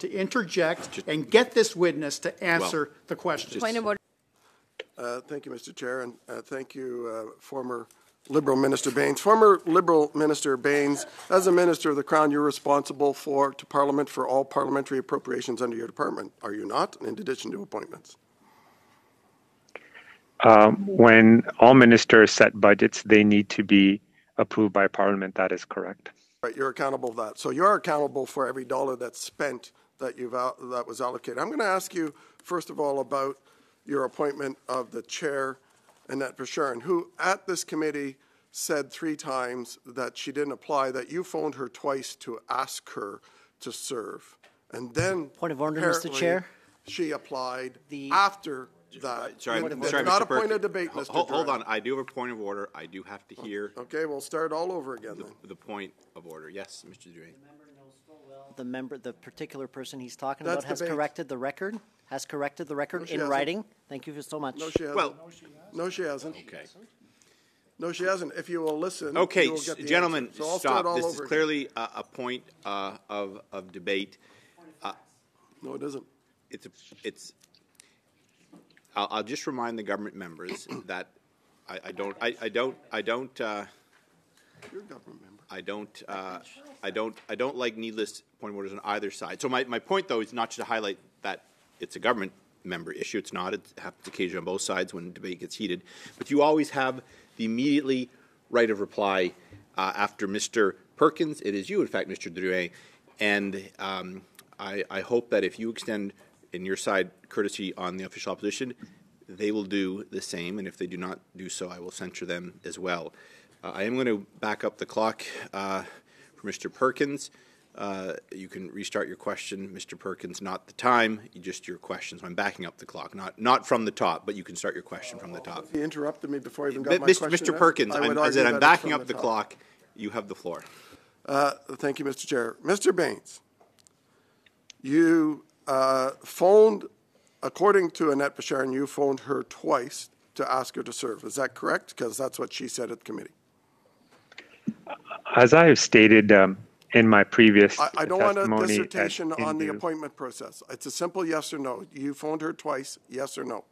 To interject and get this witness to answer the question. Thank you, Mr. Chair, and thank you, former Liberal Minister Baines. Former Liberal Minister Baines, as a Minister of the Crown, you're responsible to Parliament for all parliamentary appropriations under your department, are you not, in addition to appointments? When all ministers set budgets, they need to be approved by Parliament. That is correct. Right, you're accountable for that. So you're accountable for every dollar that's spent that was allocated. I'm going to ask you, first of all, about your appointment of the chair, Annette Verschuren, who at this committee said 3 times that she didn't apply, that you phoned her twice to ask her to serve. And then, point of order, Mr. Chair, she applied after that. Sorry, not Mr. Burke, a point of debate, Mr. Hold on. I do have a point of order. I do have to hear. Okay, we'll start all over again. The point of order. Yes, Mr. Drouin. The member knows full well the particular person he's talking about has corrected the record. Has corrected the record in writing. Thank you so much. No, she hasn't. Well, no, she hasn't. Okay. No, she hasn't. If you will listen, okay, you will get the gentlemen, so stop. This is clearly a point of debate. No, it isn't. It's. I'll just remind the government members that I don't like needless point orders on either side. So my point, though, is not to highlight that it's a government member issue. It's not. It happens occasionally on both sides when debate gets heated. But you always have the immediately right of reply after Mr. Perkins. It is you, in fact, Mr. Drouin. And I hope that if you extend in your side courtesy on the official opposition, they will do the same, and if they do not do so, I will censure them as well. I am going to back up the clock for Mr. Perkins. You can restart your question, Mr. Perkins, not the time, just your question. So I'm backing up the clock, not from the top, but you can start your question from the top. He interrupted me before I even got my question. Mr. Perkins, I said I'm backing up the clock. You have the floor. Thank you, Mr. Chair. Mr. Baines, you phoned, according to Annette Verschuren, you phoned her twice to ask her to serve. Is that correct? Because that's what she said at committee. As I have stated in my previous I don't want a dissertation on the appointment process. It's a simple yes or no. You phoned her twice, yes or no?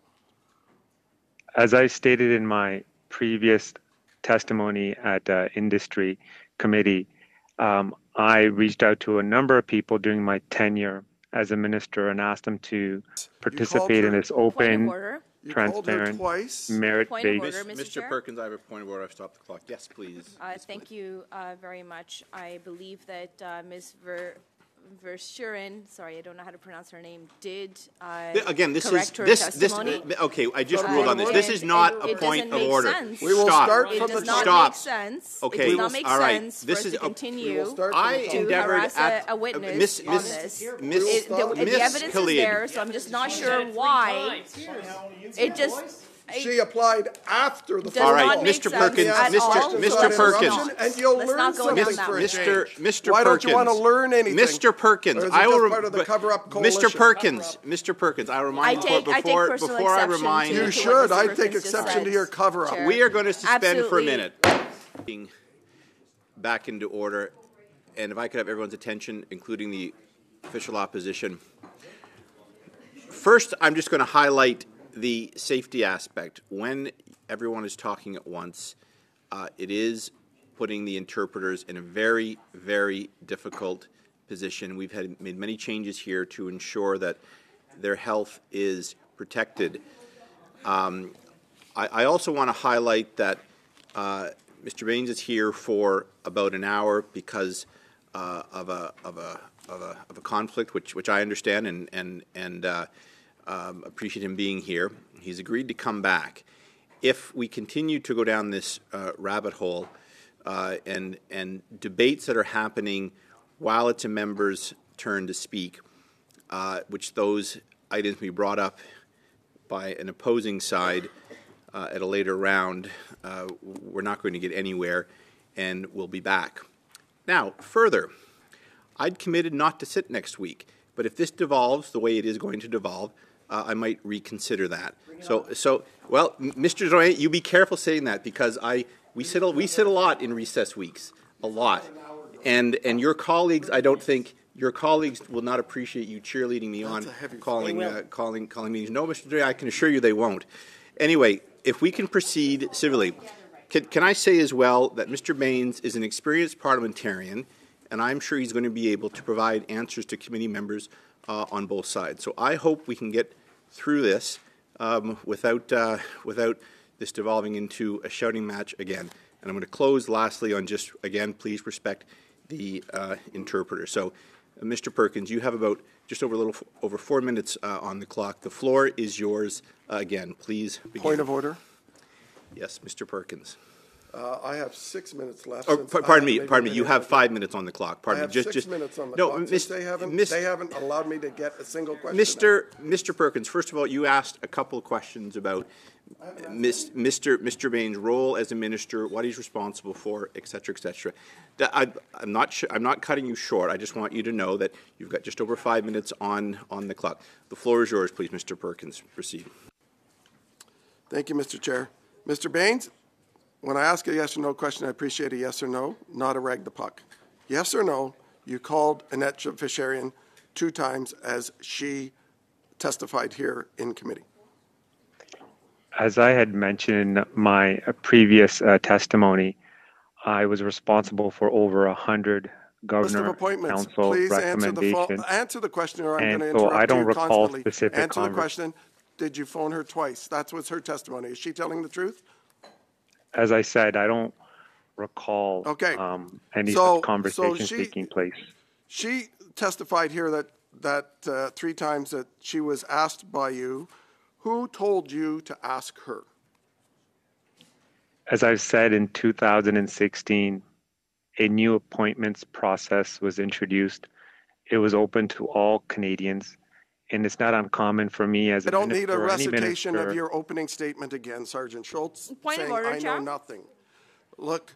As I stated in my previous testimony at industry committee, I reached out to a number of people during my tenure as a minister and asked them to participate in this open, transparent, merit-based. Mr. Perkins, I have a point of order. I've stopped the clock. Yes, please. Thank you very much. I believe that Ms. Verschuren, sorry, I don't know how to pronounce her name, did again, this correct is, this, her testimony. This, okay, I just ruled on this. This is not a point of order. Sense. We will start from the top. It does not make sense. Okay. It does not make sense for us to continue to harass a witness on this. The evidence is there, so I'm just not sure why. It just... She applied after the fact. All right, Mr. Perkins, Mr. Perkins, and you'll learn something for a change. Why don't you want to learn anything, Mr. Perkins? I will part of the cover-up coalition. Mr. Perkins, I remind you before I remind you. You should. I take exception to your cover-up. We are going to suspend for a minute. Back into order, and if I could have everyone's attention, including the official opposition. First, I'm just going to highlight the safety aspect. When everyone is talking at once, it is putting the interpreters in a very, very difficult position. We've made many changes here to ensure that their health is protected. I also want to highlight that Mr. Baines is here for about an hour because of a conflict, which I understand and appreciate him being here. He's agreed to come back. If we continue to go down this rabbit hole and debates that are happening while it's a member's turn to speak, which those items be brought up by an opposing side at a later round, we're not going to get anywhere, and we'll be back. Now, further, I'd committed not to sit next week, but if this devolves the way it is going to devolve, I might reconsider that. Well, Mr. Drouin, you be careful saying that because we sit a lot in recess weeks, a lot, and your colleagues I don't think your colleagues will not appreciate you cheerleading me on calling meetings. No, Mr. Dre, I can assure you they won't. Anyway, if we can proceed civilly. Can I say as well that Mr. Baines is an experienced parliamentarian, and I'm sure he's going to be able to provide answers to committee members on both sides. So I hope we can get through this without this devolving into a shouting match again. And I'm going to close lastly on just, again, please respect the interpreter. So, Mr. Perkins, you have about just over a little over 4 minutes on the clock. The floor is yours again. Please begin. Point of order. Yes, Mr. Perkins. I have 6 minutes left. Oh, pardon me. You have 5 minutes on the clock. Pardon me. I have six minutes on the clock. No, they haven't allowed me to get a single question. Mr. Perkins, first of all, you asked a couple of questions about Mr. Baines' role as a minister, what he's responsible for, et cetera, et cetera. I'm not cutting you short. I just want you to know that you've got just over 5 minutes on the clock. The floor is yours, please, Mr. Perkins. Proceed. Thank you, Mr. Chair. Mr. Baines, when I ask a yes or no question, I appreciate a yes or no, not a rag the puck. Yes or no, you called Annette Verschuren 2 times as she testified here in committee. As I had mentioned in my previous testimony, I was responsible for over 100 governor council please recommendations. Answer the question, or I'm going to interrupt you constantly. And so I don't recall specific answer the question. Did you phone her twice? That was her testimony. Is she telling the truth? As I said, I don't recall any conversation taking place. She testified here that 3 times that she was asked by you. Who told you to ask her? As I've said, in 2016, a new appointments process was introduced. It was open to all Canadians. And it's not uncommon for me as a minister. I don't need a recitation of your opening statement again, Sergeant Schultz. Point of order, Chair. I know nothing. Look,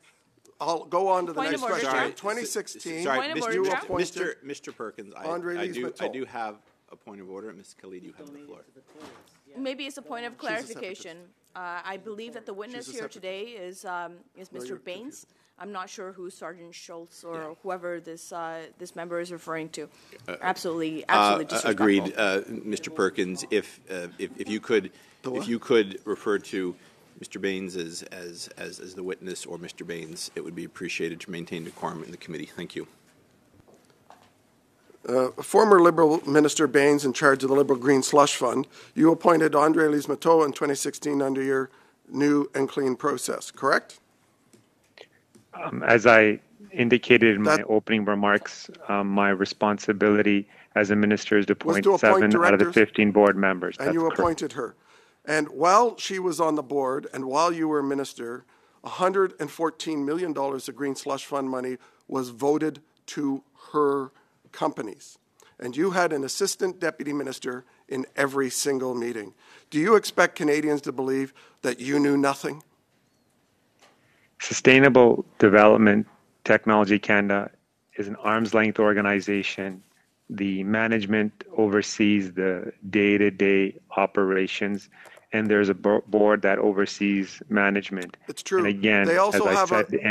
I'll go on to the next question. Sorry, 2016, sorry, Mr. Perkins, I do have a point of order. Ms. Khalid, you have the floor. Maybe it's a point of clarification. I believe that the witness here today is Mr. Baines. I'm not sure who Sergeant Schultz or whoever this member is referring to. Absolutely disrespectful. Agreed, Mr. Perkins. If you could refer to Mr. Baines as the witness or Mr. Baines, it would be appreciated to maintain decorum in the committee. Thank you. Former Liberal Minister Baines, in charge of the Liberal Green Slush Fund, you appointed André-Lise Mattieu in 2016 under your new and clean process, correct? As I indicated in my opening remarks, my responsibility as a minister is to appoint 7 out of the 15 board members. And you appointed her. And while she was on the board and while you were minister, $114 million of Green Slush Fund money was voted to her companies. And you had an assistant deputy minister in every single meeting. Do you expect Canadians to believe that you knew nothing? Sustainable Development Technology Canada is an arm's-length organization. The management oversees the day-to-day operations, and there's a board that oversees management. It's true. And again, they also the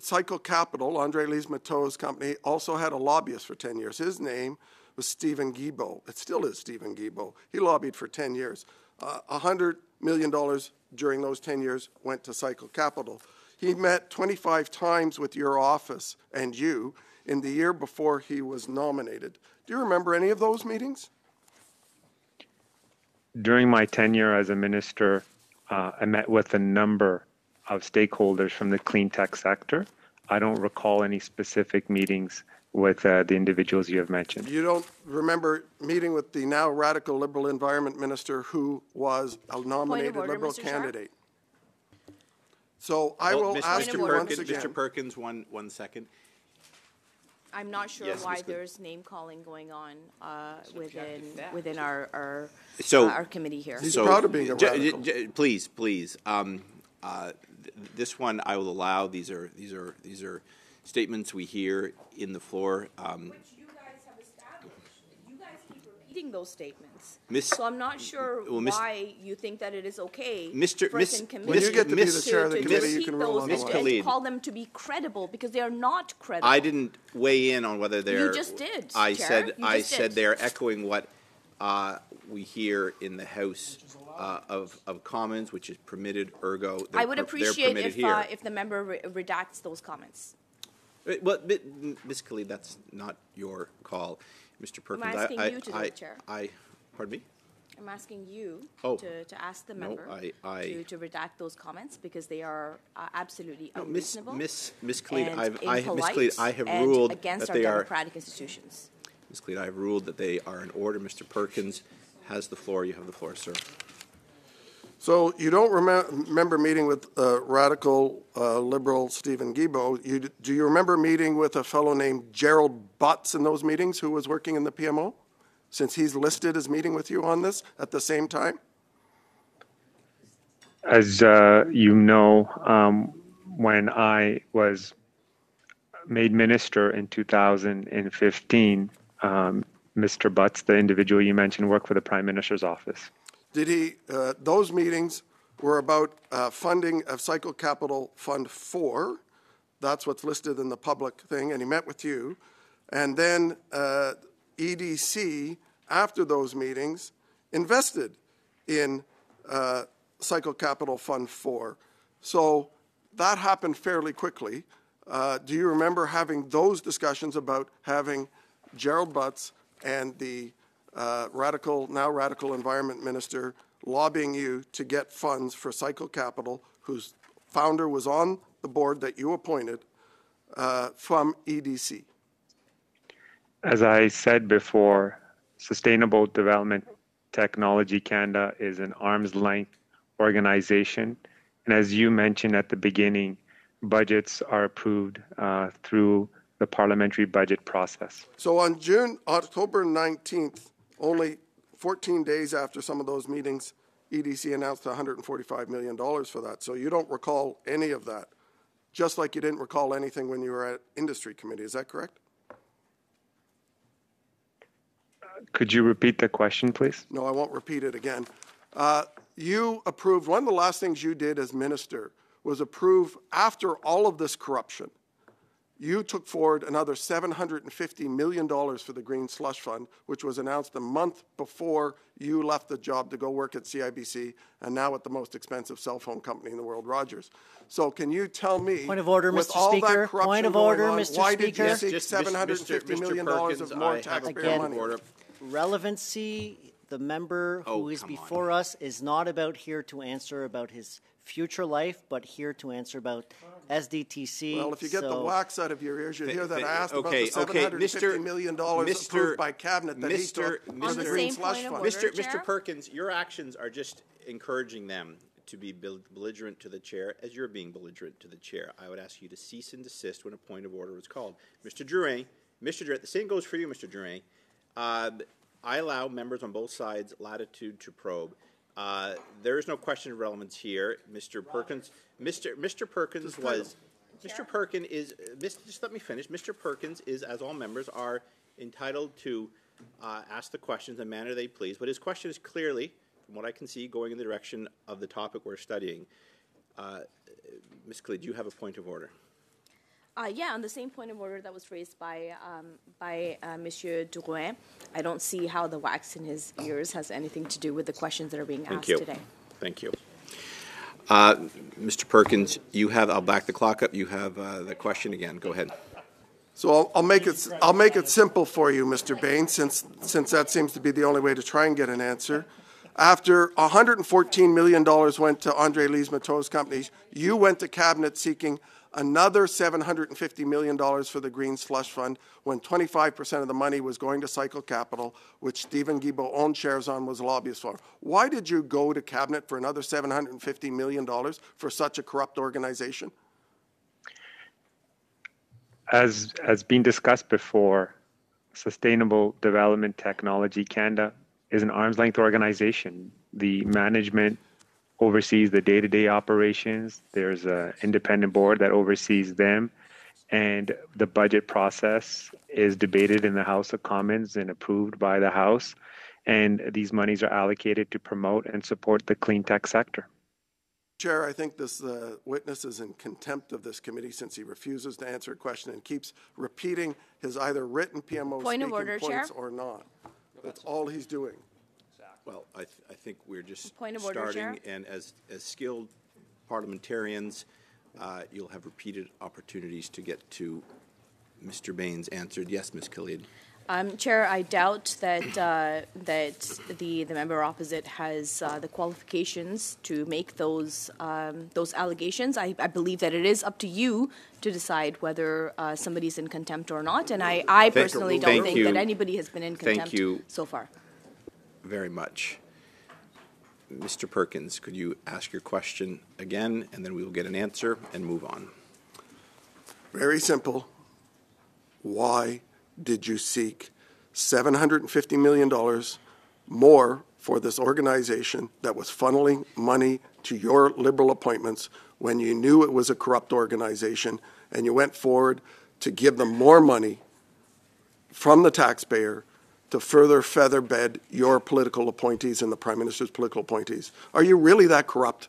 Cycle Capital, André-Lise Mattieu's company, also had a lobbyist for 10 years. His name was Steven Guilbeault. It still is Steven Guilbeault. He lobbied for 10 years. $100 million during those 10 years went to Cycle Capital. He met 25 times with your office and you in the year before he was nominated. Do you remember any of those meetings? During my tenure as a minister, I met with a number of stakeholders from the clean tech sector. I don't recall any specific meetings with the individuals you have mentioned. You don't remember meeting with the now radical Liberal Environment Minister who was a nominated Liberal candidate? So I will ask you once again. Mr. Perkins, one second. I'm not sure why there's name calling going on within our committee here. He's proud of being a radical. Please. This one I will allow. These are statements we hear in the floor. Which you guys have established. You guys keep repeating. reading those statements. So I'm not sure why you think that it is okay for us in committee to call them to be credible, because they are not credible. I didn't weigh in on whether they're... You just did, I said they're echoing what we hear in the House of Commons, which is permitted, ergo... I would appreciate if the member redacts those comments. Well, Ms. Khalid, that's not your call. Mr. Perkins, I'm asking you to ask the member to redact those comments, because they are absolutely unreasonable. Ms. Khalid, I have ruled against that they are democratic institutions. Ms. Khalid, I have ruled that they are in order. Mr. Perkins has the floor. You have the floor, sir. So you don't remember meeting with radical liberal Steven Guilbeault. Do you remember meeting with a fellow named Gerald Butts in those meetings, who was working in the PMO, since he's listed as meeting with you on this at the same time? As you know, when I was made minister in 2015, Mr. Butts, the individual you mentioned, worked for the Prime Minister's office. Did he? Those meetings were about funding of Cycle Capital Fund 4. That's what's listed in the public thing, and he met with you. And then EDC, after those meetings, invested in Cycle Capital Fund 4. So that happened fairly quickly. Do you remember having those discussions about having Gerald Butts and the now radical environment minister lobbying you to get funds for Cycle Capital, whose founder was on the board that you appointed, from EDC? As I said before, Sustainable Development Technology Canada is an arm's length organization. And as you mentioned at the beginning, budgets are approved through the parliamentary budget process. So on October 19th, only 14 days after some of those meetings, EDC announced $145 million for that. So you don't recall any of that, just like you didn't recall anything when you were at Industry Committee. Is that correct? Could you repeat the question, please? No, I won't repeat it again. You approved, one of the last things you did as minister was approve, after all of this corruption, you took forward another $750 million for the Green Slush Fund, which was announced a month before you left the job to go work at CIBC and now at the most expensive cell phone company in the world, Rogers. So can you tell me, point of order, Mr. Speaker. Point of order, Mr. Speaker. Why did you seek $750 million of more taxpayer money? Relevancy, the member who is before us is not about here to answer about his future life, but here to answer about SDTC. Well, if you get the wax out of your ears, you hear that I asked about the $750 million approved by cabinet that he took on the Green Slush Fund. Mr. Perkins, your actions are just encouraging them to be belligerent to the chair, as you're being belligerent to the chair. I would ask you to cease and desist when a point of order is called. Mr. Drouin, the same goes for you, Mr. Drouin. I allow members on both sides latitude to probe. There is no question of relevance here, Mr. Perkins. Just let me finish. Mr. Perkins is, as all members are, entitled to ask the questions in the manner they please. But his question is clearly, from what I can see, going in the direction of the topic we're studying. Ms. Khalid, do you have a point of order? Yeah, on the same point of order that was raised by Monsieur Drouin, I don't see how the wax in his ears has anything to do with the questions that are being asked today. Thank you. Mr. Perkins, I'll back the clock up. You have the question again. Go ahead. So I'll make it simple for you, Mr. Bain, since that seems to be the only way to try and get an answer. After $114 million went to André-Lise Mattieu's company, you went to cabinet seeking another $750 million for the Green Slush Fund, when 25% of the money was going to Cycle Capital, which Steven Guilbeault owned shares on, was a lobbyist for. Why did you go to cabinet for another $750 million for such a corrupt organization? As been discussed before, Sustainable Development Technology Canada is an arm's-length organization. The management oversees the day-to-day operations. There's an independent board that oversees them. and the budget process is debated in the House of Commons and approved by the House. And these monies are allocated to promote and support the clean tech sector. Chair, I think this witness is in contempt of this committee since he refuses to answer a question and keeps repeating his either written PMO point of order, Chair, or not. That's all he's doing. Well, I think we're just starting, and as skilled parliamentarians, you'll have repeated opportunities to get to Mr. Bain's answer. Yes, Ms. Khalid. Chair, I doubt that the member opposite has the qualifications to make those allegations. I believe that it is up to you to decide whether somebody's in contempt or not, and I personally don't think that anybody has been in contempt so far. Very much. Mr. Perkins, could you ask your question again, and then we will get an answer and move on. Very simple. Why did you seek $750 million more for this organization that was funneling money to your Liberal appointments when you knew it was a corrupt organization, and you went forward to give them more money from the taxpayer to further featherbed your political appointees and the Prime Minister's political appointees? Are you really that corrupt?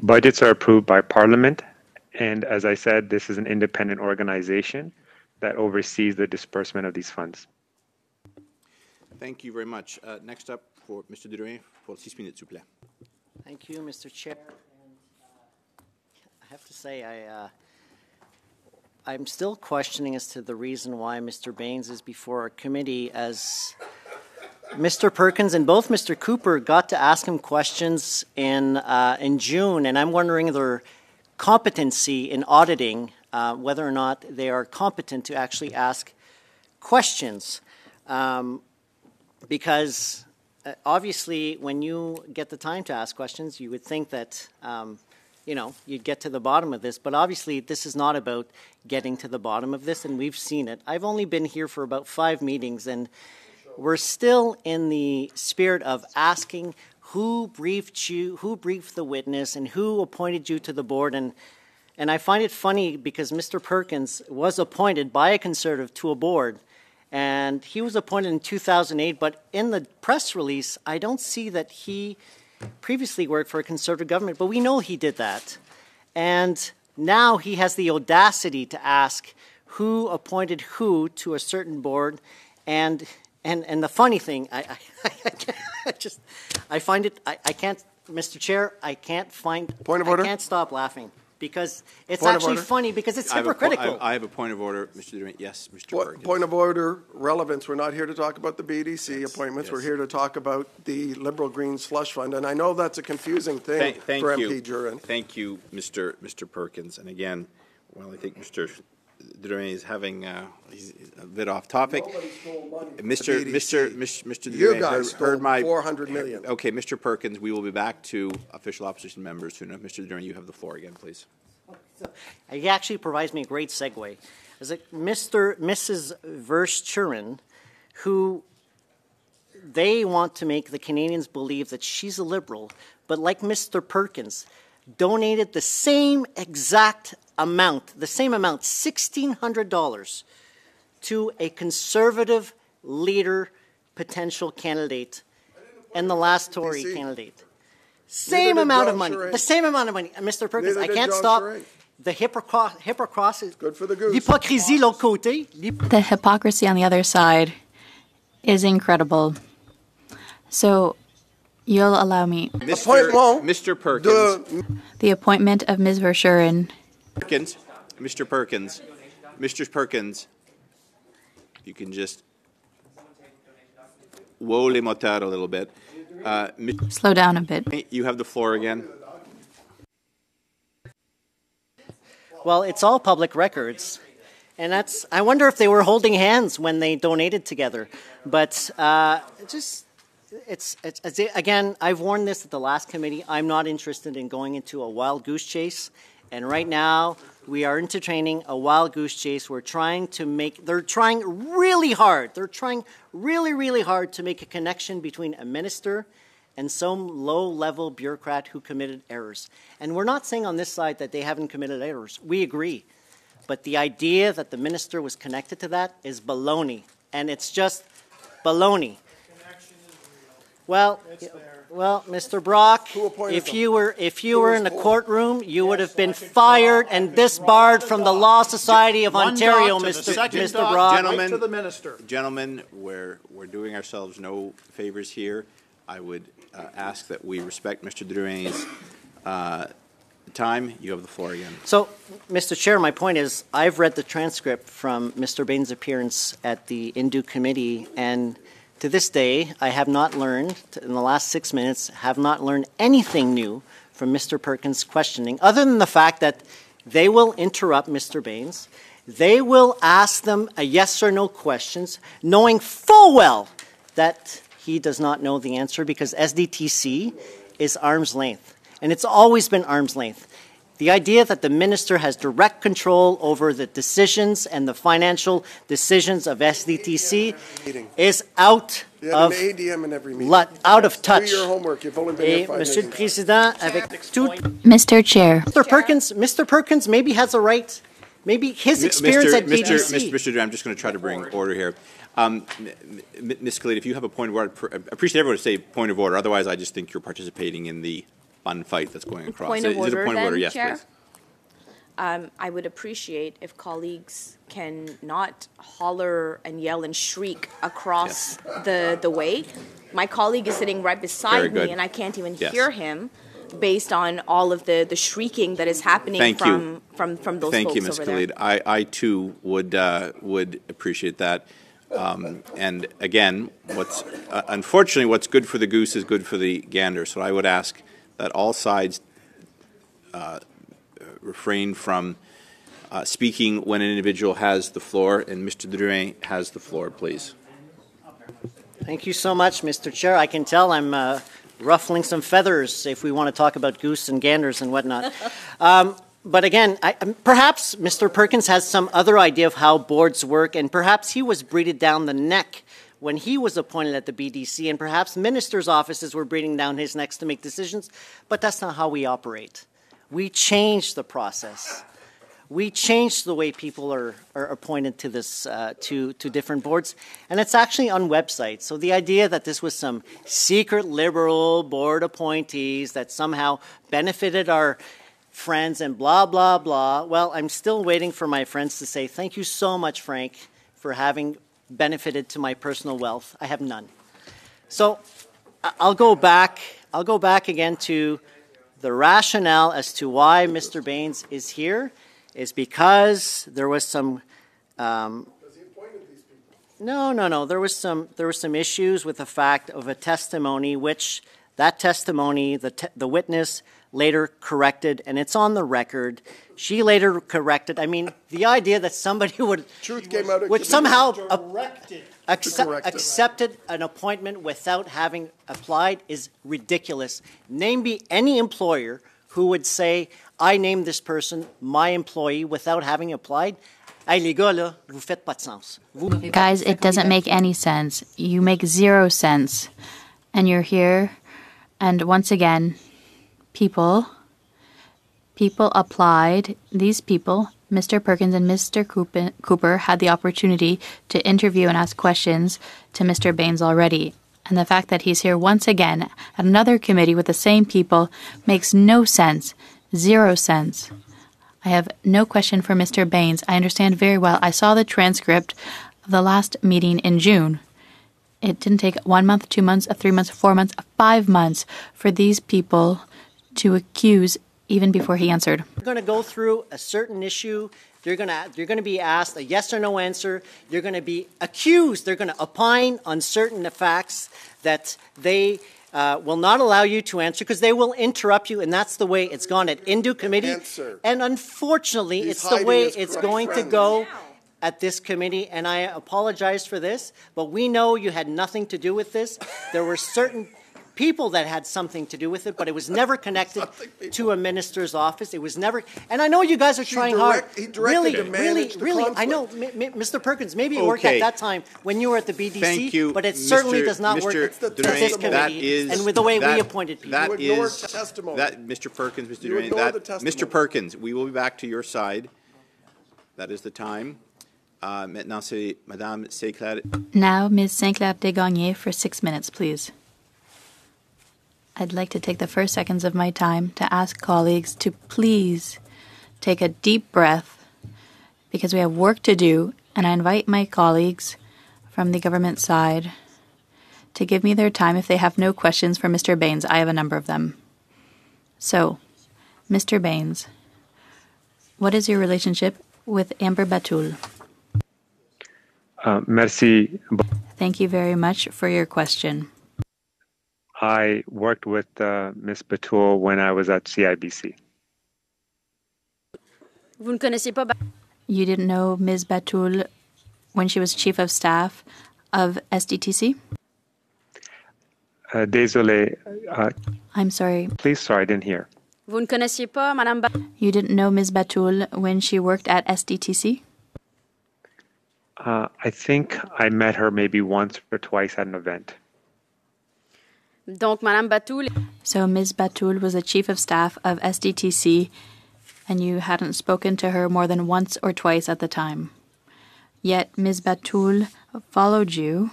Budgets are approved by Parliament, and as I said, this is an independent organization that oversees the disbursement of these funds. Thank you very much. Next up, for Mr. Drouin, for 6 minutes, s'il vous plaît. Thank you, Mr. Chair. I have to say, I'm still questioning as to the reason why Mr. Baines is before our committee, as Mr. Perkins and both Mr. Cooper got to ask him questions in June, and I'm wondering their competency in auditing, whether or not they are competent to actually ask questions. Because obviously when you get the time to ask questions, you would think that you know, you'd get to the bottom of this, but obviously this is not about getting to the bottom of this, and we've seen it. I've only been here for about 5 meetings, and we're still in the spirit of asking who briefed you, who briefed the witness, and who appointed you to the board. And I find it funny because Mr. Perkins was appointed by a Conservative to a board, and he was appointed in 2008, but in the press release, I don't see that he previously worked for a Conservative government, but we know he did that. And now he has the audacity to ask who appointed who to a certain board. And the funny thing, I find it, I can't, Mr. Chair, I can't find, point of order. I can't stop laughing because it's actually funny because it's hypocritical. I have a point of order, Mr. Durant. Yes, Mr. Perkins. Point of order, relevance. We're not here to talk about the BDC appointments. Yes. We're here to talk about the Liberal Greens slush fund. And I know that's a confusing thing for MP Duran. Thank you, Mr. Perkins. And again, well, I think Mr. Duran is having he's a bit off topic. Mr. Duran heard my $400 million. Okay, Mr. Perkins, we will be back to official opposition members soon enough. Mr. Duran, you have the floor again, please. He actually provides me a great segue. Is it Mrs. Verschuren, who they want to make the Canadians believe that she's a Liberal, but like Mr. Perkins, donated the same exact amount, $1,600 to a Conservative leader potential candidate and the last Tory candidate. Same amount of money. The same amount of money. Mr. Perkins, I can't stop the hypocrisy. The hypocrisy on the other side is incredible. So you'll allow me. Mr. Perkins. The appointment of Ms. Verschuren. Mr. Perkins, you can just woe les motards a little bit. Slow down a bit. You have the floor again. Well, it's all public records, and that's. I wonder if they were holding hands when they donated together, but just. It's again, I've warned this at the last committee. I'm not interested in going into a wild goose chase, and right now we are entertaining a wild goose chase. We're trying to make, they're trying really hard. They're trying really, really hard to make a connection between a minister and some low-level bureaucrat who committed errors. And we're not saying on this side that they haven't committed errors. We agree. But the idea that the minister was connected to that is baloney, and it's just baloney. Well, Mr. Brock, if you were in the courtroom, you would have been fired and disbarred from the Law Society of Ontario, Mr. Brock. Gentlemen, to the minister. Gentlemen, we're doing ourselves no favors here. I would ask that we respect Mr. Drouin's time. You have the floor again. So, Mr. Chair, my point is I've read the transcript from Mr. Bain's appearance at the INDU committee, and to this day, I have not learned, in the last 6 minutes, have not learned anything new from Mr. Perkins' questioning, other than the fact that they will interrupt Mr. Baines. They will ask them a yes or no questions, knowing full well that he does not know the answer, because SDTC is arm's length, and it's always been arm's length. The idea that the minister has direct control over the decisions and the financial decisions of SDTC is out of touch. Do your homework. You've only been here 5 minutes. Monsieur le Président, avec tout. Mr. Chair. Mr. Perkins maybe has a right. Maybe his experience at DTC. Mr. Chair, I'm just going to try to bring order here. Ms. Khalid, if you have a point of order, I appreciate everyone to say point of order. Otherwise, I just think you're participating in the fun fight that's going across. Point of order, yes, please. I would appreciate if colleagues can not holler and yell and shriek across the way. My colleague is sitting right beside me, and I can't even hear him based on all of the shrieking that is happening from those folks over there. Thank you, Ms. Khalid. I too would appreciate that. And again, unfortunately, what's good for the goose is good for the gander. So I would ask that all sides refrain from speaking when an individual has the floor. And Mr. Drouin has the floor, please. Thank you so much, Mr. Chair. I can tell I'm ruffling some feathers if we want to talk about goose and ganders and whatnot. But again, perhaps Mr. Perkins has some other idea of how boards work, and perhaps he was breathed down the neck when he was appointed at the BDC, and perhaps ministers' offices were breathing down his necks to make decisions, but that's not how we operate. We change the process. We change the way people are appointed to this to different boards, and it's actually on websites. So the idea that this was some secret liberal board appointees that somehow benefited our friends and blah, blah, blah, well, I'm still waiting for my friends to say, thank you so much, Frank, for having benefited to my personal wealth. I have none. So I'll go back again to the rationale as to why Mr. Baines is here is because there was some there was some issues with the fact of a testimony, which that testimony the witness later corrected, and it's on the record. She later corrected. I mean, the idea that somebody would somehow accepted an appointment without having applied is ridiculous. Name me any employer who would say, I named this person my employee without having applied. Guys, it doesn't make any sense. You make 0 sense. And you're here, and once again, people applied. These people, Mr. Perkins and Mr. Cooper, had the opportunity to interview and ask questions to Mr. Baines already. And the fact that he's here once again at another committee with the same people makes no sense, 0 sense. I have no question for Mr. Baines. I understand very well. I saw the transcript of the last meeting in June. It didn't take 1 month, 2 months, 3 months, 4 months, 5 months for these people to accuse even before he answered. You're going to go through a certain issue. You're going to be asked a yes or no answer. You're going to be accused. They're going to opine on certain facts that they will not allow you to answer because they will interrupt you, and that's the way it's gone at INDU committee. And unfortunately, it's the way it's going to go at this committee, and I apologize for this, but we know you had nothing to do with this. There were certain people that had something to do with it, but it was never connected to a minister's office. It was never, and I know you guys are trying hard. Really, I know, Mr. Perkins, maybe it worked at that time when you were at the BDC, but it certainly does not work at this committee and with the way we appointed people. That is testimony. Mr. Perkins, Mr. Drouin, Mr. Perkins, we will be back to your side. That is the time. Maintenant, c'est Madame Sinclair. Now, Ms. Sinclair Desgagnés for 6 minutes, please. I'd like to take the first seconds of my time to ask colleagues to please take a deep breath because we have work to do, and I invite my colleagues from the government side to give me their time if they have no questions for Mr. Baines. I have a number of them. So, Mr. Baines, what is your relationship with Amber Batool? Merci. Thank you very much for your question. I worked with Ms. Batool when I was at CIBC. You didn't know Ms. Batool when she was Chief of Staff of SDTC? Désolé. I'm sorry. Please, sorry, I didn't hear. You didn't know Ms. Batool when she worked at SDTC? I think I met her maybe once or twice at an event. So Ms. Batool was the Chief of Staff of SDTC, and you hadn't spoken to her more than once or twice at the time. Yet Ms. Batool followed you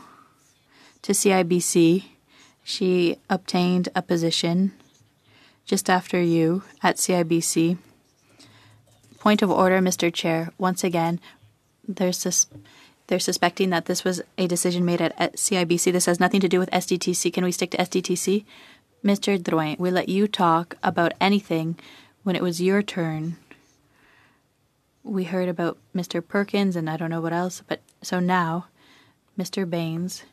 to CIBC. She obtained a position just after you at CIBC. Point of order, Mr. Chair. Once again, they're suspecting that this was a decision made at CIBC. This has nothing to do with SDTC. Can we stick to SDTC? Mr. Drouin, we let you talk about anything when it was your turn. We heard about Mr. Perkins and I don't know what else, but so now Mr. Baines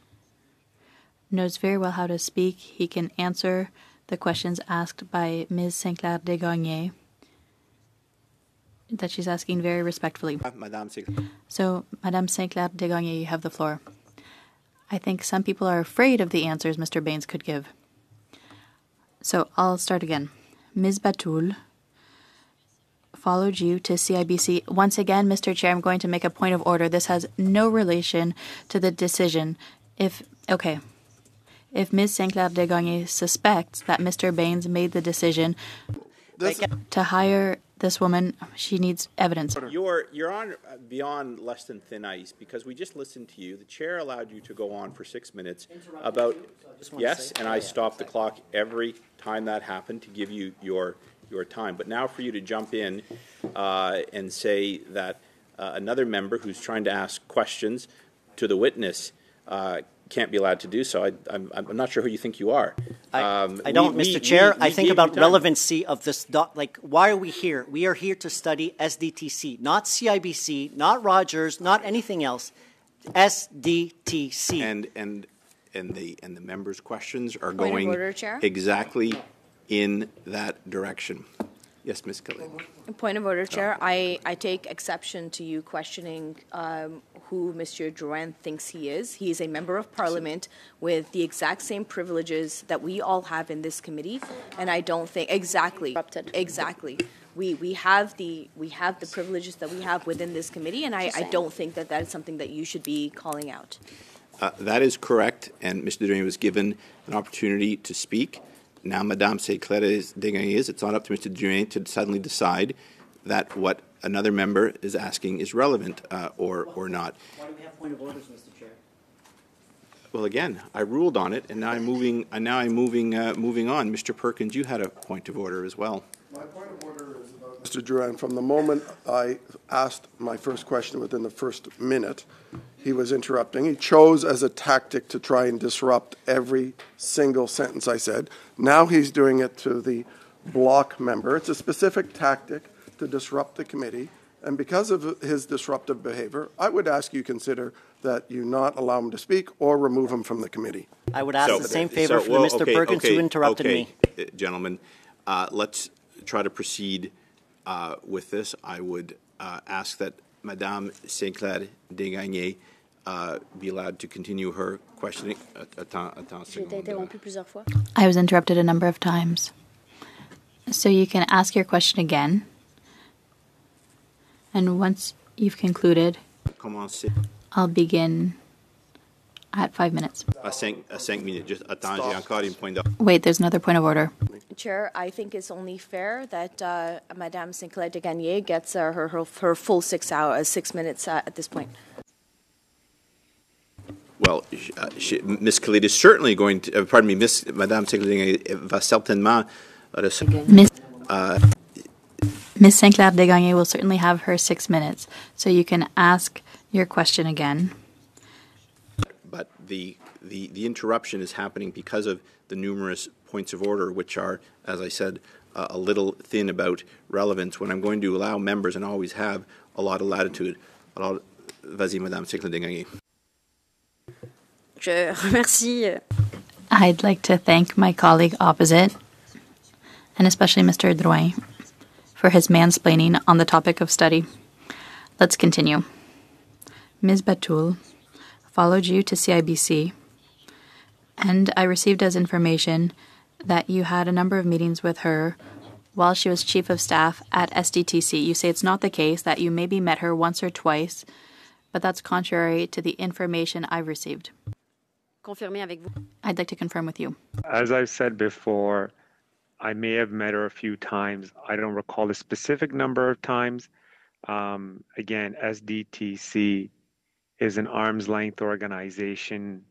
knows very well how to speak. He can answer the questions asked by Ms. Sinclair Desgagnés that she's asking very respectfully. So, Madame Sinclair Desgagnés, you have the floor. I think some people are afraid of the answers Mr. Baines could give. So, I'll start again. Ms. Batool followed you to CIBC. Once again, Mr. Chair, I'm going to make a point of order. This has no relation to the decision. If Ms. Sinclair Desgagnés suspects that Mr. Baines made the decision to hire this woman, she needs evidence. You're on beyond less than thin ice because we just listened to you. The chair allowed you to go on for 6 minutes about I stopped the clock every time that happened to give you your time. But now for you to jump in and say that another member who's trying to ask questions to the witness can't be allowed to do so. I'm not sure who you think you are. I don't, Mr. Chair. I think about relevancy of this. Why are we here? We are here to study SDTC, not CIBC, not Rogers, not anything else. SDTC. And the members' questions are going exactly in that direction. Yes, Ms. Killeen. Point of order, Chair. I take exception to you questioning who Mr. Drouin thinks he is. He is a member of Parliament with the exact same privileges that we all have in this committee, and I don't think exactly. We have the privileges that we have within this committee, and I don't think that is something that you should be calling out. That is correct, and Mr. Drouin was given an opportunity to speak. Now, Madame Sinclair Desgagnés, it's not up to Mr. Drouin to suddenly decide that what another member is asking is relevant or not. Why do we have point of orders, Mr. Chair? Well, again, I ruled on it, and now I'm moving. Moving on. Mr. Perkins, you had a point of order as well. My point of order is about Mr. Drouin. From the moment I asked my first question, within the first minute, he was interrupting. He chose as a tactic to try and disrupt every single sentence I said. Now he's doing it to the block member. It's a specific tactic to disrupt the committee. And because of his disruptive behavior, I would ask you consider that you not allow him to speak or remove him from the committee. I would ask the same favor from Mr. Perkins who interrupted me. Gentlemen, let's try to proceed with this. I would ask that Madame Sinclair Desgagnés be allowed to continue her questioning. I was interrupted a number of times. So you can ask your question again. And once you've concluded, I'll begin at 5 minutes. Wait, there's another point of order. Chair, I think it's only fair that Madame Sinclair de Gagnier gets her full 6 hours, 6 minutes at this point. Well, Ms. Khalid is certainly going to, pardon me, Madame Sinclair de Gagnier va certainement Ms. Sinclair de Gagnier will certainly have her 6 minutes, so you can ask your question again. But the interruption is happening because of the numerous points of order, which are, as I said, a little thin about relevance. When I'm going to allow members, and always have, a lot of latitude. Vas-y, Madame Sinclair de Gagnier. Je remercie. I'd like to thank my colleague opposite, and especially Mr. Drouin, for his mansplaining on the topic of study. Let's continue. Ms. Batool followed you to CIBC, and I received as information that you had a number of meetings with her while she was chief of staff at SDTC. You say it's not the case, that you maybe met her once or twice, but that's contrary to the information I've received. I'd like to confirm with you. As I've said before, I may have met her a few times. I don't recall the specific number of times. Again, SDTC is an arm's length organization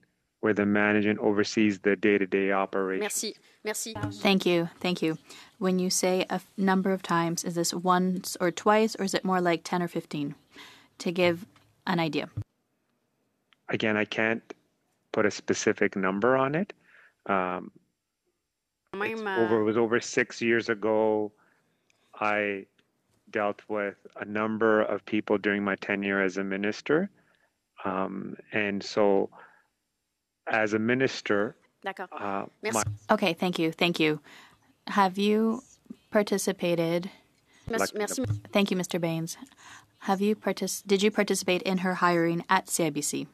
where the management oversees the day-to-day operation. Merci. Merci. Thank you. Thank you. When you say a number of times, is this once or twice, or is it more like 10 or 15? To give an idea. Again, I can't put a specific number on it. It was over 6 years ago. I dealt with a number of people during my tenure as a minister. And so, as a minister... Okay, thank you, thank you. Have you participated... Thank you, Mr. Baines. Did you participate in her hiring at CIBC?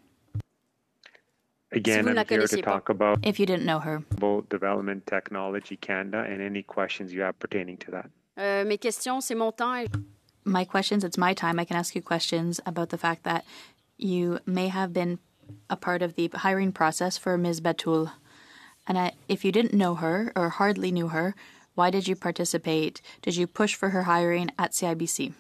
Again, I'm here to talk about... If you didn't know her. ...Development Technology Canada, and any questions you have pertaining to that. My questions, it's my time. I can ask you questions about the fact that you may have been a part of the hiring process for Ms. Batool. And if you didn't know her or hardly knew her, why did you participate? Did you push for her hiring at CIBC?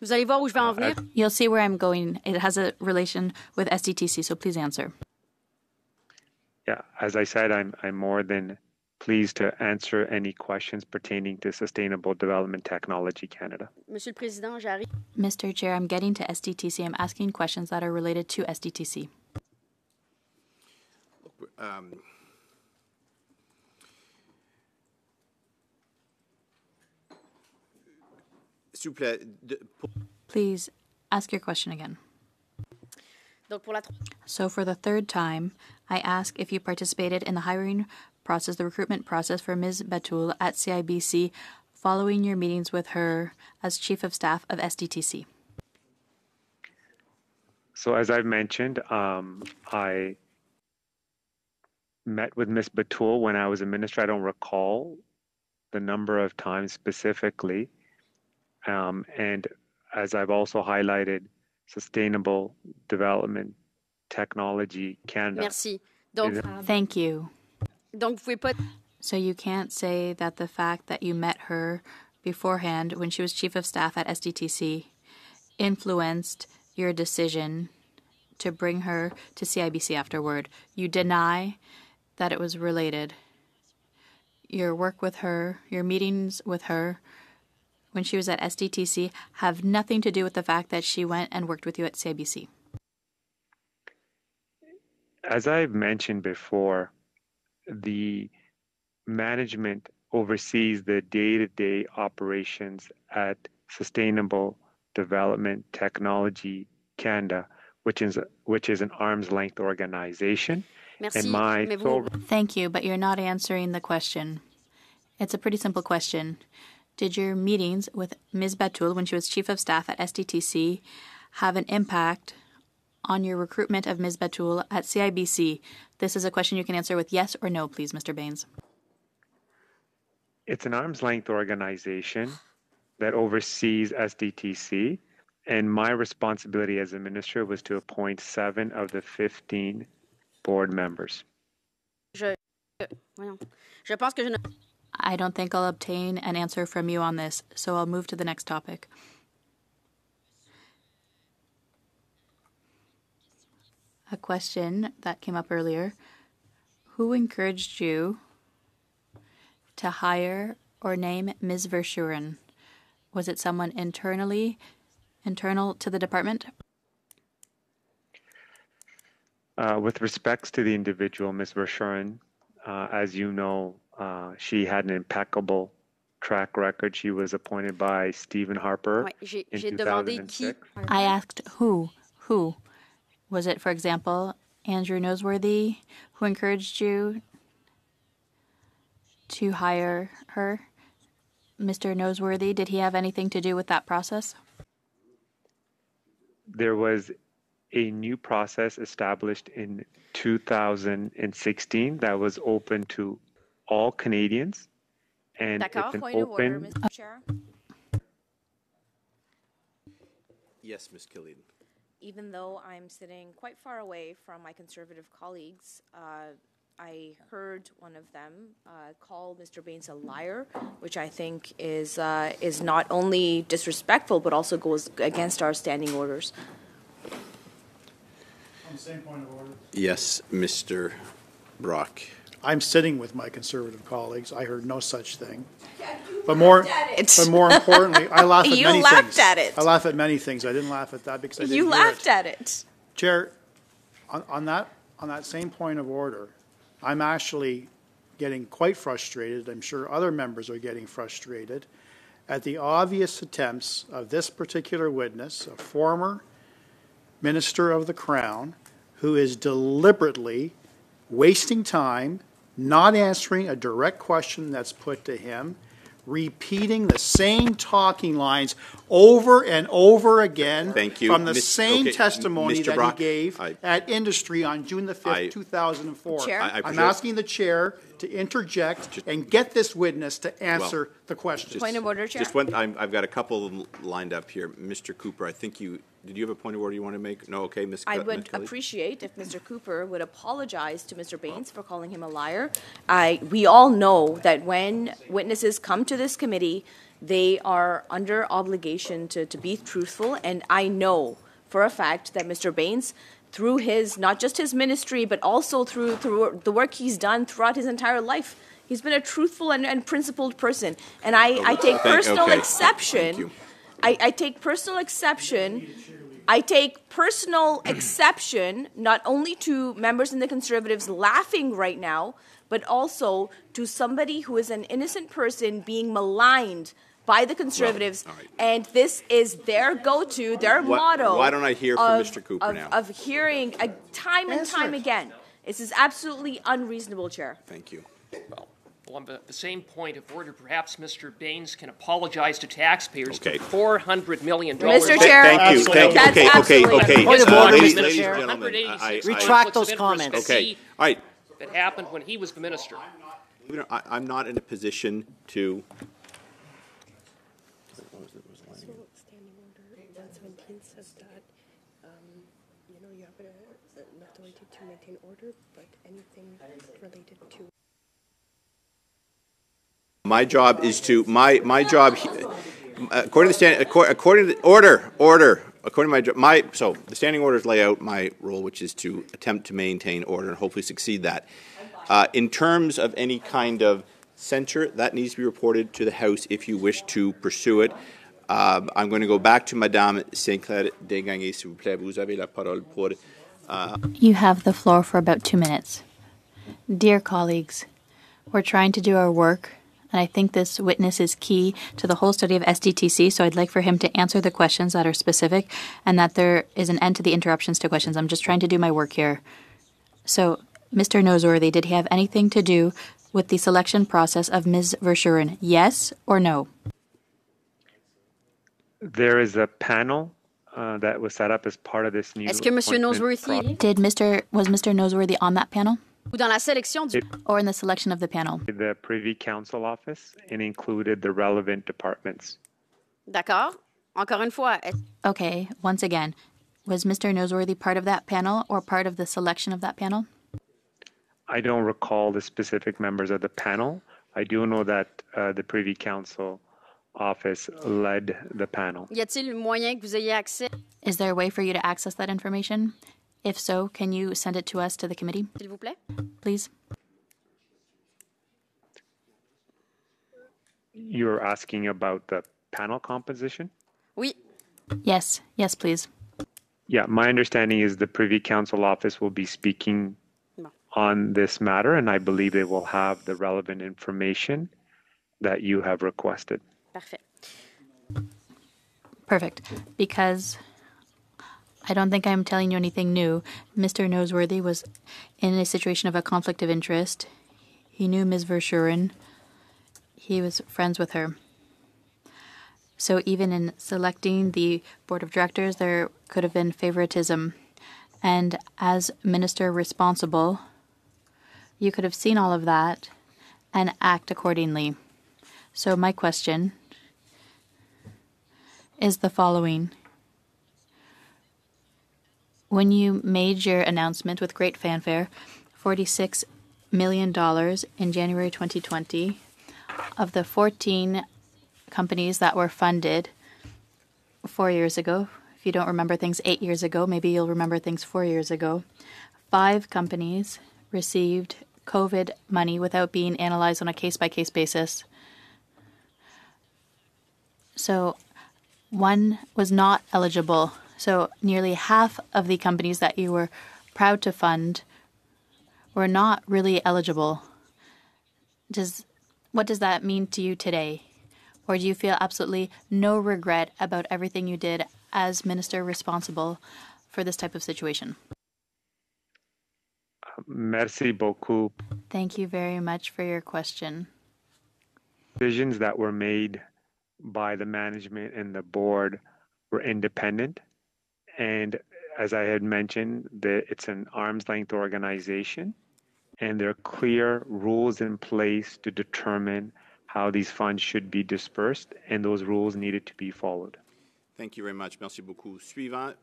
You'll see where I'm going. It has a relation with SDTC, so please answer. Yeah, as I said, I'm more than pleased to answer any questions pertaining to Sustainable Development Technology Canada. Mr. Chair, I'm getting to SDTC. I'm asking questions that are related to SDTC. Please ask your question again. So for the third time, I ask if you participated in the hiring process, the recruitment process for Ms. Batool at CIBC following your meetings with her as Chief of Staff of SDTC. So as I've mentioned, I met with Ms. Batool when I was a minister. I don't recall the number of times specifically. And as I've also highlighted, Sustainable Development Technology Canada. Merci. Thank you. So you can't say that the fact that you met her beforehand when she was Chief of Staff at SDTC influenced your decision to bring her to CIBC afterward. You deny that it was related. Your work with her, your meetings with her, when she was at SDTC, have nothing to do with the fact that she went and worked with you at CIBC. As I've mentioned before, the management oversees the day-to-day operations at Sustainable Development Technology Canada, which is an arm's-length organization. Merci. Thank you, but you're not answering the question. It's a pretty simple question. Did your meetings with Ms. Batool when she was Chief of Staff at SDTC have an impact on your recruitment of Ms. Batool at CIBC? This is a question you can answer with yes or no, please, Mr. Baines. It's an arm's-length organization that oversees SDTC, And my responsibility as a minister was to appoint 7 of the 15 board members. I don't think I'll obtain an answer from you on this, so I'll move to the next topic. A question that came up earlier. Who encouraged you to hire or name Ms. Verschuren? Was it someone internal to the department? With respects to the individual, Ms. Verschuren, as you know, she had an impeccable track record. She was appointed by Stephen Harper in 2006. I asked who? Was it, for example, Andrew Noseworthy, who encouraged you to hire her? Mr. Noseworthy, did he have anything to do with that process? There was a new process established in 2016 that was open to all Canadians, and it's an open... Yes, Ms. Killeen. Even though I'm sitting quite far away from my Conservative colleagues, I heard one of them call Mr. Baines a liar, which I think is not only disrespectful, but also goes against our standing orders. On the same point of order. Yes, Mr. Brock. I'm sitting with my Conservative colleagues. I heard no such thing. But more importantly, I laugh at many things. You laughed at it. I laugh at many things. I didn't laugh at that because I didn't hear it. You laughed at it. Chair, on that same point of order, I'm actually getting quite frustrated. I'm sure other members are getting frustrated at the obvious attempts of this particular witness, a former Minister of the Crown, who is deliberately wasting time, not answering a direct question that's put to him, repeating the same talking lines over and over again from the same testimony that he gave at industry on June the 5th, 2004. I'm asking the chair to interject and get this witness to answer the question. Point of order, Chair. I've got a couple lined up here. Mr. Cooper, I think you... Did you have a point of order you want to make? No, okay, Ms. I would appreciate if Mr. Cooper would apologize to Mr. Baines for calling him a liar. We all know that when witnesses come to this committee, they are under obligation to be truthful, and I know for a fact that Mr. Baines, through his, not just his ministry, but also through the work he's done throughout his entire life, he's been a truthful and principled person. And I take personal exception. I take personal exception. I take personal exception not only to members in the Conservatives laughing right now, but also to somebody who is an innocent person being maligned by the Conservatives. Well, and this is their go-to, their motto. Why don't I hear from Mr. Cooper now? Of hearing time and time again. This is absolutely unreasonable, Chair. Thank you. Well. On the same point of order, perhaps Mr. Baines can apologize to taxpayers for $400 million. Mr. Chair, thank you. Ladies and gentlemen, retract those comments. Okay, all right. That happened when he was the minister. I'm not in a position to. So standing order 117 says that you have an authority to maintain order, but anything related to. My job is to my job, according to the standing so the standing orders lay out my role, which is to attempt to maintain order and hopefully succeed that. In terms of any kind of censure, that needs to be reported to the House if you wish to pursue it. I'm going to go back to Madame Sinclair Desgagnés, s'il vous plaît. Vous avez la parole pour. You have the floor for about 2 minutes, dear colleagues. We're trying to do our work. And I think this witness is key to the whole study of SDTC, so I'd like for him to answer the questions that are specific and that there is an end to the interruptions to questions. I'm just trying to do my work here. So, Mr. Noseworthy, did he have anything to do with the selection process of Ms. Verschuren? Yes or no? There is a panel that was set up as part of this new appointment. Was Mr. Noseworthy on that panel? Or in the selection of the panel? The Privy Council Office, and included the relevant departments. D'accord. Encore une fois. Okay, once again, was Mr. Noseworthy part of that panel or part of the selection of that panel? I don't recall the specific members of the panel. I do know that the Privy Council Office led the panel. Y a-t-il moyen que vous ayez accès? Is there a way for you to access that information? If so, can you send it to us, to the committee? S'il vous plaît. Please. You're asking about the panel composition? Oui. Yes. Yes, please. Yeah, my understanding is the Privy Council Office will be speaking on this matter, and I believe they will have the relevant information that you have requested. Perfect. Perfect. Because I don't think I'm telling you anything new. Mr. Noseworthy was in a situation of a conflict of interest. He knew Ms. Verschuren. He was friends with her. So even in selecting the board of directors, there could have been favoritism. And as minister responsible, you could have seen all of that and act accordingly. So my question is the following. When you made your announcement with great fanfare, $46 million in January 2020, of the 14 companies that were funded 4 years ago, if you don't remember things 8 years ago, maybe you'll remember things 4 years ago, 5 companies received COVID money without being analyzed on a case-by-case basis. So one was not eligible. So nearly half of the companies that you were proud to fund were not really eligible. What does that mean to you today? Or do you feel absolutely no regret about everything you did as minister responsible for this type of situation? Merci beaucoup. Thank you very much for your question. Decisions that were made by the management and the board were independent. And as I had mentioned, it's an arm's length organization, and there are clear rules in place to determine how these funds should be dispersed, and those rules needed to be followed. Thank you very much. Merci beaucoup. Suivant.